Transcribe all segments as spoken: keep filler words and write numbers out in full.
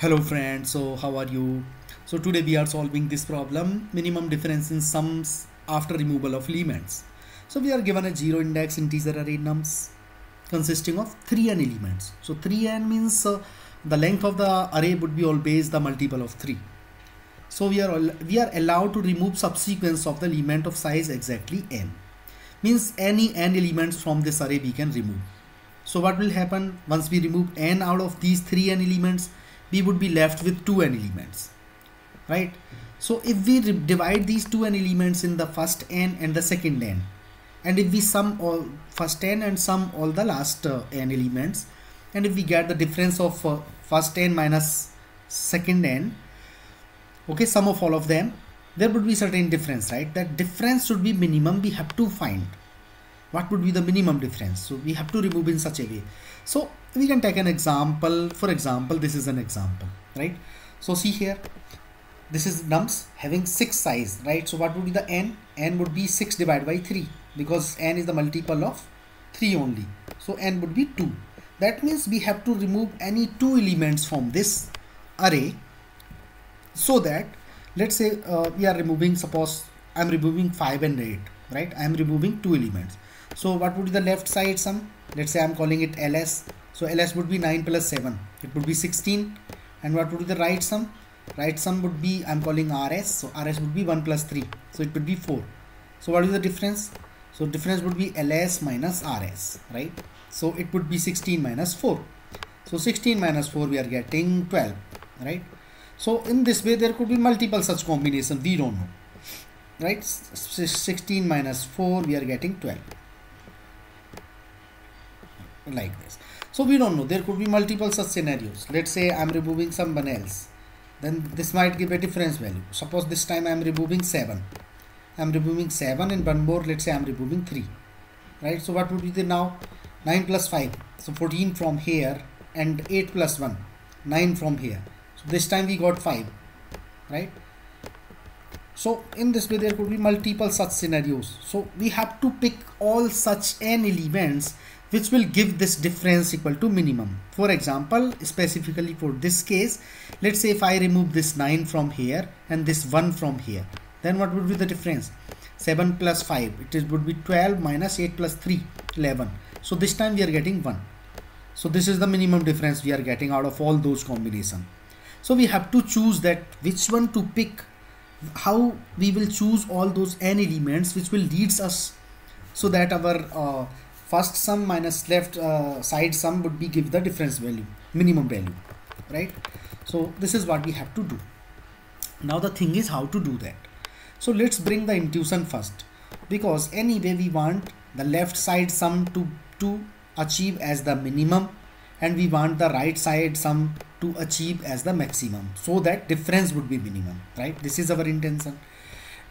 Hello friends, so how are you? So today we are solving this problem, minimum difference in sums after removal of elements. So we are given a zero index integer array nums consisting of three n elements. So three n means uh, the length of the array would be always the multiple of three. So we are we are allowed to remove subsequence of the element of size exactly n. Means any n elements from this array we can remove. So what will happen once we remove n out of these three n elements? We would be left with two n elements, right? So if we divide these two n elements in the first n and the second n, and if we sum all first n and sum all the last uh, n elements, and if we get the difference of uh, first n minus second n, okay, sum of all of them, there would be certain difference, right? That difference should be minimum. We have to find what would be the minimum difference, so we have to remove in such a way. So we can take an example. For example, this is an example, right? So see here, this is nums having six size, right? So what would be the n? N would be six divided by three, because n is the multiple of three only, so n would be two. That means we have to remove any two elements from this array, so that, let's say uh, we are removing, suppose I'm removing five and eight, right? I'm removing two elements. So what would be the left side sum? Let's say I'm calling it L S. So L S would be nine plus seven, it would be sixteen. And what would be the right sum? Right sum would be, I'm calling R S. So R S would be one plus three. So it would be four. So what is the difference? So difference would be L S minus R S, right? So it would be sixteen minus four. So sixteen minus four, we are getting twelve, right? So in this way, there could be multiple such combinations. We don't know, right? sixteen minus four, we are getting twelve. Like this. So we don't know, there could be multiple such scenarios. Let's say I'm removing someone else, then this might give a difference value. Suppose this time I'm removing seven, I'm removing seven, and one more, let's say I'm removing three, right? So what would be the now nine plus five, so fourteen from here, and eight plus one, nine from here. So this time we got five, right? So in this way, there could be multiple such scenarios. So we have to pick all such n elements which will give this difference equal to minimum. For example, specifically for this case, let's say if I remove this nine from here and this one from here, then what would be the difference? seven plus five, it is, would be twelve minus eight plus three, eleven. So this time we are getting one. So this is the minimum difference we are getting out of all those combinations. So we have to choose that which one to pick, how we will choose all those n elements which will leads us, so that our uh, first sum minus left uh, side sum would be give the difference value, minimum value, right? So this is what we have to do. Now the thing is how to do that. So let's bring the intuition first, because anyway we want the left side sum to, to achieve as the minimum, and we want the right side sum to achieve as the maximum, so that difference would be minimum, right? This is our intention.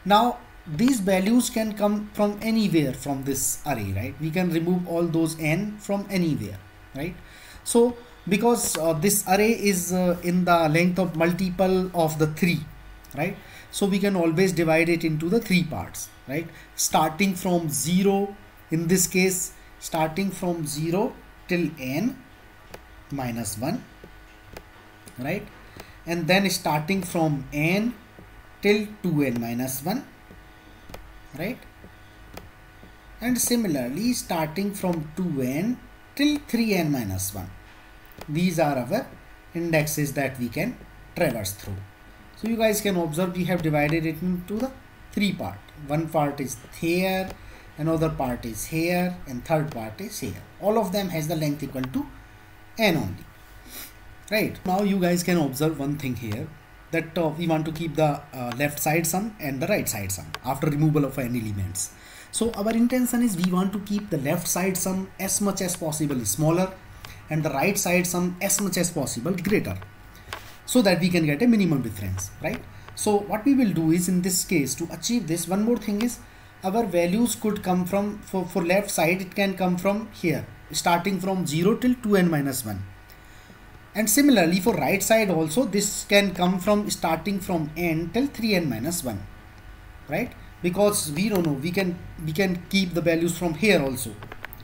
Now these values can come from anywhere from this array, right? We can remove all those n from anywhere, right? So because uh, this array is uh, in the length of multiple of the three, right? So we can always divide it into the three parts, right? Starting from zero, in this case, starting from zero till n minus one, right? And then starting from n till two n minus one, right? And similarly starting from two n till three n minus one. These are our indexes that we can traverse through. So you guys can observe we have divided it into the three part. One part is here, another part is here, and third part is here. All of them has the length equal to n only, right? Now you guys can observe one thing here, that uh, we want to keep the uh, left side sum and the right side sum after removal of n elements. So our intention is we want to keep the left side sum as much as possible smaller, and the right side sum as much as possible greater, so that we can get a minimum difference, right? So what we will do is, in this case, to achieve this, one more thing is our values could come from, for, for left side it can come from here, starting from zero till two n minus one. And similarly for right side also, this can come from starting from n till three n minus one, right? Because we don't know, we can we can keep the values from here also,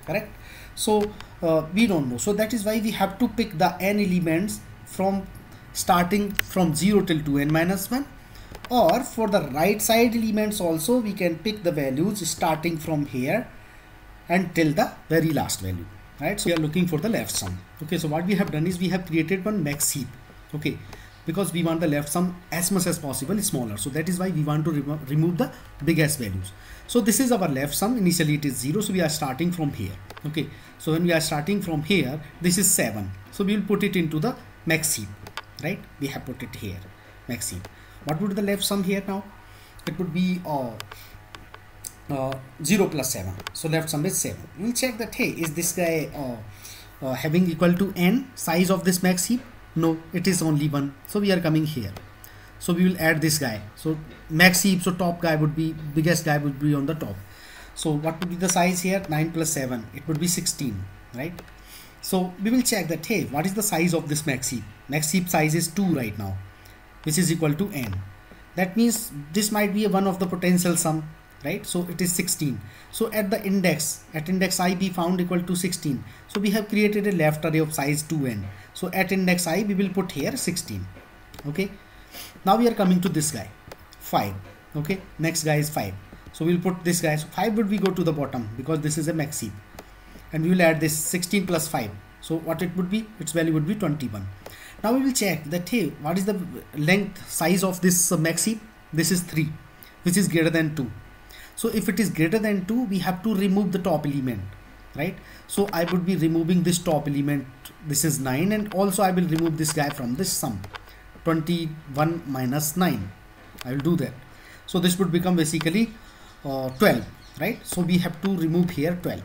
correct? So uh, we don't know, so that is why we have to pick the n elements from starting from zero till two n minus one, or for the right side elements also we can pick the values starting from here and till the very last value, right? So we are looking for the left sum. Okay, so what we have done is we have created one max heap, okay, because we want the left sum as much as possible smaller, so that is why we want to remo remove the biggest values. So this is our left sum. Initially it is zero, so we are starting from here. Okay, so when we are starting from here, this is seven, so we will put it into the max heap, right? We have put it here, max heap. What would be the left sum here? Now it would be uh, uh, zero plus seven, so left sum is seven. We'll check that, hey, is this guy uh, uh, having equal to n size of this max heap? No, it is only one, so we are coming here, so we will add this guy. So max heap, so top guy would be, biggest guy would be on the top. So what would be the size here? Nine plus seven, it would be sixteen, right? So we will check that, hey, what is the size of this max heap? Max heap size is two right now, which is equal to n. That means this might be a one of the potential sum, right? So it is sixteen. So at the index, at index I, we found equal to sixteen, so we have created a left array of size two n. So at index I, we will put here sixteen. Okay, now we are coming to this guy, five. Okay, next guy is five, so we'll put this guy. So five would we go to the bottom because this is a max heap, and we will add this sixteen plus five. So what it would be, its value would be twenty-one. Now we will check that, hey, what is the length size of this uh, max heap? This is three, which is greater than two. So if it is greater than two, we have to remove the top element, right? So I would be removing this top element, this is nine, and also I will remove this guy from this sum, twenty-one minus nine. I will do that. So this would become basically uh, twelve, right? So we have to remove here twelve.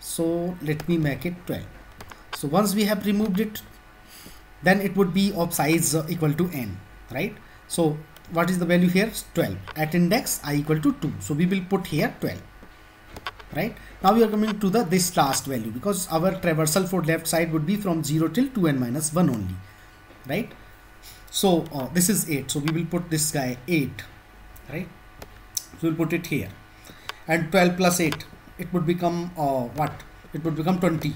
So let me make it twelve. So once we have removed it, then it would be of size uh, equal to n, right? So what is the value here? twelve. At index I equal to two, so we will put here twelve, right? Now we are coming to the this last value, because our traversal for left side would be from zero till two n minus one only, right? So uh, this is eight, so we will put this guy eight, right? So we'll put it here, and twelve plus eight, it would become uh, what? It would become twenty.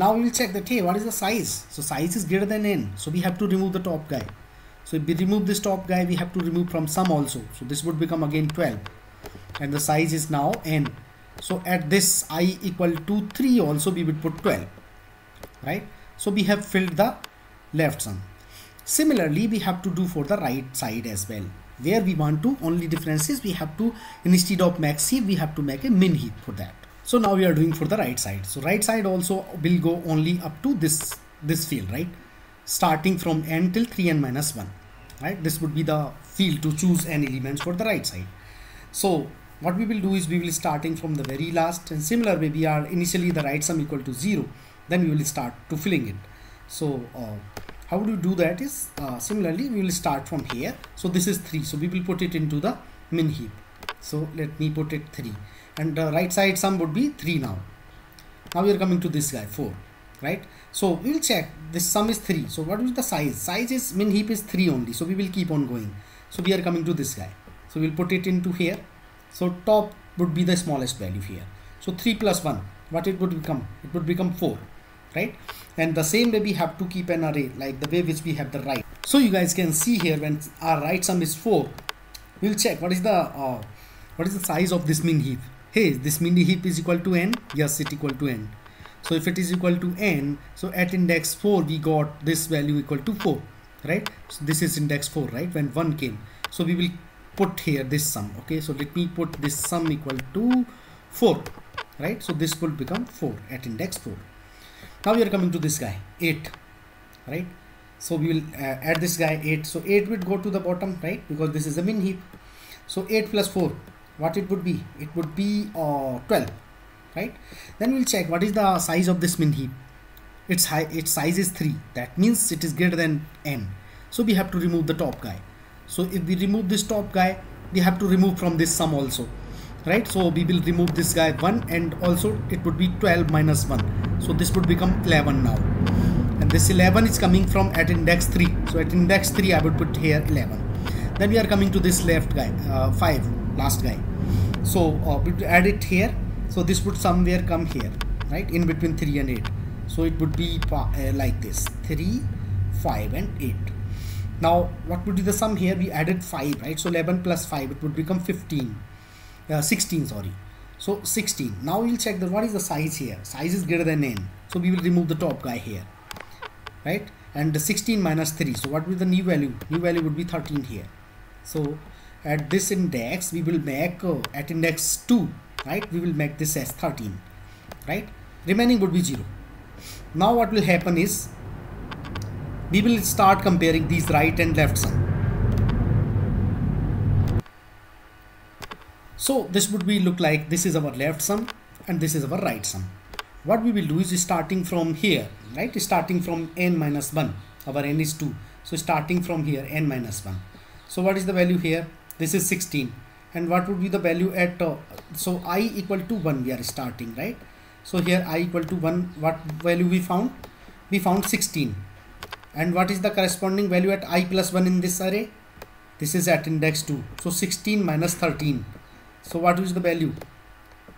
Now we will check that, hey, what is the size? So size is greater than n, so we have to remove the top guy. So if we remove this top guy, we have to remove from sum also. So this would become again twelve, and the size is now n. So at this I equal to three also, we would put twelve, right? So we have filled the left sum. Similarly, we have to do for the right side as well, where we want to, only difference is we have to, instead of max heap, we have to make a min heap for that. So now we are doing for the right side. So right side also will go only up to this, this field, right? Starting from n till three n minus one, right? This would be the field to choose n elements for the right side. So what we will do is we will starting from the very last, and similar way we are initially the right sum equal to zero, then we will start to filling it. So uh, how do you do that is uh, similarly we will start from here. So this is three, so we will put it into the min heap. So let me put it three, and the right side sum would be three. Now now we are coming to this guy four, right? So we will check this sum is three. So what is the size? Size is min heap is three only, so we will keep on going. So we are coming to this guy, so we'll put it into here. So top would be the smallest value here. So three plus one, what it would become? It would become four, right? And the same way we have to keep an array like the way which we have the right. So you guys can see here, when our right sum is four, we'll check what is the uh, what is the size of this min heap. Hey, this min heap is equal to n. Yes, it equal to n. So if it is equal to n, so at index four we got this value equal to four, right? So this is index four, right? When one came, so we will put here this sum. Okay, so let me put this sum equal to four, right? So this will become four at index four. Now we are coming to this guy eight, right? So we will uh, add this guy eight. So eight would go to the bottom, right? Because this is a min heap. So eight plus four, what it would be? It would be uh, twelve, right? Then we'll check what is the size of this min heap. Its high, its size is three. That means it is greater than n. So we have to remove the top guy. So if we remove this top guy, we have to remove from this sum also, right? So we will remove this guy one, and also it would be twelve minus one. So this would become eleven now. And this eleven is coming from at index three. So at index three, I would put here eleven. Then we are coming to this left guy, uh, five, last guy. So uh, we add it here. So this would somewhere come here, right? In between three and eight. So it would be uh, like this, 3, five and eight. Now what would be the sum here? We added five, right? So eleven plus five, it would become fifteen, uh, sixteen, sorry. So sixteen. Now we'll check that what is the size here. Size is greater than n, so we will remove the top guy here, right? And sixteen minus three, so what will be the new value? New value would be thirteen here. So at this index we will make uh, at index two, right, we will make this as thirteen, right? Remaining would be zero. Now what will happen is we will start comparing these right and left sum. So this would be look like this is our left sum and this is our right sum. What we will do is starting from here, right, starting from n minus one, our n is two, so starting from here n minus one. So what is the value here? This is sixteen, and what would be the value at uh, so I equal to one we are starting, right? So here I equal to one, what value we found? We found sixteen. And what is the corresponding value at I plus one in this array? This is at index two, so sixteen minus thirteen. So what is the value?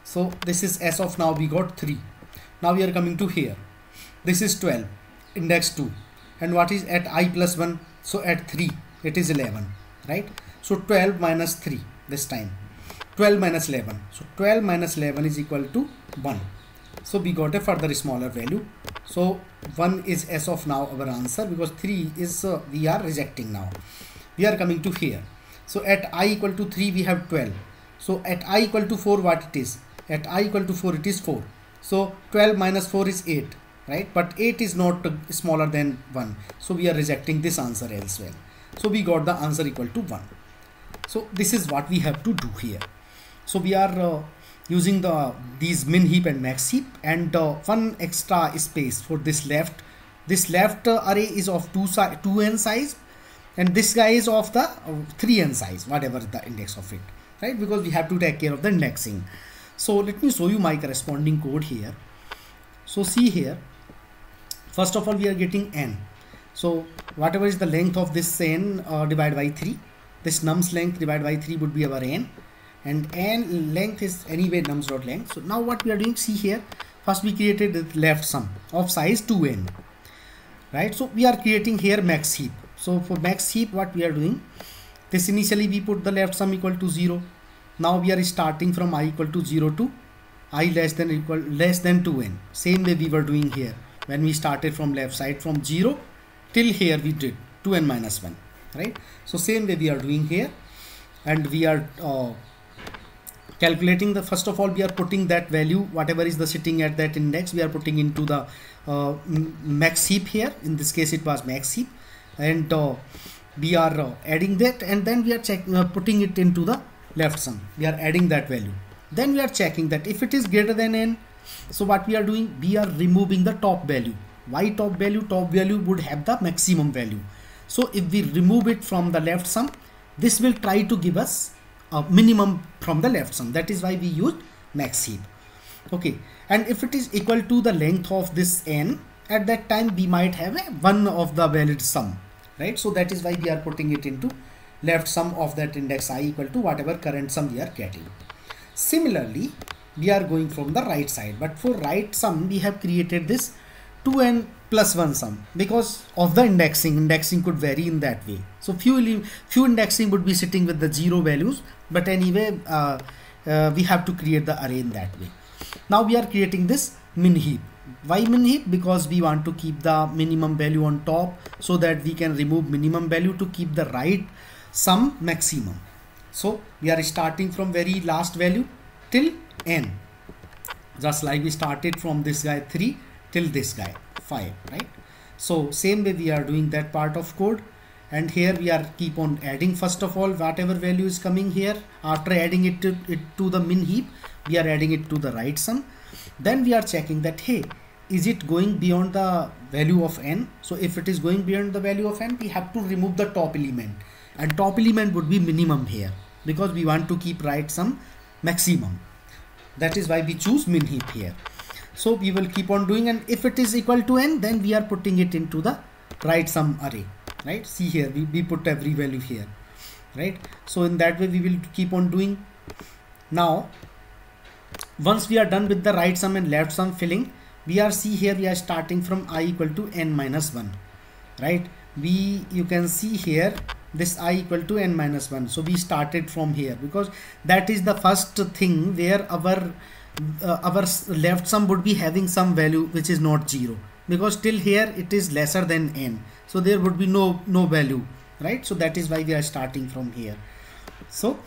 So this is, as of now we got three. Now we are coming to here. This is twelve, index two, and what is at I plus one? So at three it is eleven, right? So twelve minus three, this time twelve minus eleven, so twelve minus eleven is equal to one. So we got a further smaller value. So one is as of now our answer, because three is uh, we are rejecting. Now we are coming to here. So at I equal to three we have twelve. So at I equal to four, what it is? At I equal to four, it is four. So twelve minus four is eight, right? But eight is not uh, smaller than one, so we are rejecting this answer as well. So we got the answer equal to one. So this is what we have to do here. So we are uh, using the these min heap and max heap, and uh, one extra space for this left. This left uh, array is of two si two n size, and this guy is of the uh, three n size, whatever the index of it, right? Because we have to take care of the indexing. So let me show you my corresponding code here. So see here, first of all we are getting n. So whatever is the length of this n uh, divided by three, this num's length divided by three would be our n, and n length is anyway nums dot length. So now what we are doing, see here, first we created the left sum of size two n, right? So we are creating here max heap. So for max heap what we are doing, this initially we put the left sum equal to zero. Now we are starting from I equal to zero to I less than equal less than two n, same way we were doing here when we started from left side, from zero till here we did two n minus one, right? So same way we are doing here, and we are uh, calculating the, first of all we are putting that value, whatever is the sitting at that index, we are putting into the uh, max heap here. In this case it was max heap, and uh, we are uh, adding that, and then we are checking uh, putting it into the left sum. We are adding that value, then we are checking that if it is greater than n. So what we are doing, we are removing the top value. Why top value? Top value would have the maximum value. So if we remove it from the left sum, this will try to give us a minimum from the left sum. That is why we use max heap. Okay, and if it is equal to the length of this n, at that time we might have a one of the valid sum, right? So that is why we are putting it into left sum of that index I equal to whatever current sum we are getting. Similarly we are going from the right side, but for right sum we have created this two n plus one sum because of the indexing. Indexing could vary in that way. So few few indexing would be sitting with the zero values, but anyway uh, uh, we have to create the array in that way. Now we are creating this min heap. Why min heap? Because we want to keep the minimum value on top, so that we can remove minimum value to keep the right sum maximum. So we are starting from very last value till n, just like we started from this guy three till this guy five, right? So same way we are doing that part of code, and here we are keep on adding, first of all whatever value is coming here, after adding it to, it to the min heap, we are adding it to the right sum. Then we are checking that, hey, is it going beyond the value of n? So if it is going beyond the value of n, we have to remove the top element, and top element would be minimum here because we want to keep right sum maximum. That is why we choose min heap here. So we will keep on doing, and if it is equal to n, then we are putting it into the right sum array, right? See here we, we put every value here, right? So in that way we will keep on doing. Now once we are done with the right sum and left sum filling, we are see here we are starting from I equal to n minus one, right? We, you can see here, this I equal to n minus one. So we started from here because that is the first thing where our uh, our left sum would be having some value which is not zero, because till here it is lesser than n, so there would be no no value, right? So that is why we are starting from here. So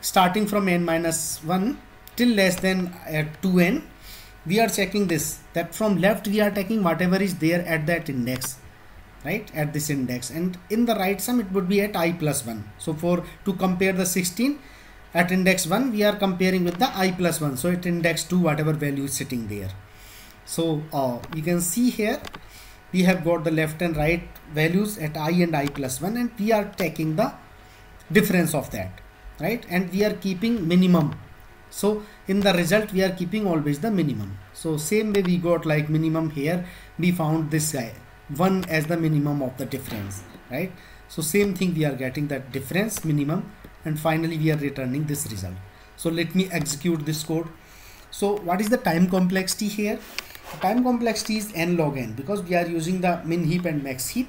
starting from n minus one till less than uh, two n, we are checking this, that from left we are taking whatever is there at that index, right, at this index, and in the right sum it would be at I plus one. So for to compare the sixteen at index one, we are comparing with the I plus one, so it index to whatever value is sitting there. So uh, you can see here we have got the left and right values at I and I plus one, and we are taking the difference of that, right, and we are keeping minimum. So in the result we are keeping always the minimum. So same way we got like minimum here, we found this guy one as the minimum of the difference, right? So same thing we are getting, that difference minimum, and finally we are returning this result. So let me execute this code. So what is the time complexity here? The time complexity is n log n because we are using the min heap and max heap,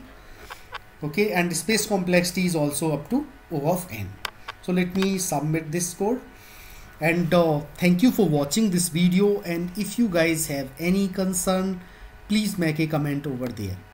okay, and space complexity is also up to O of n. So let me submit this code, and uh, thank you for watching this video, and if you guys have any concern, please make a comment over there.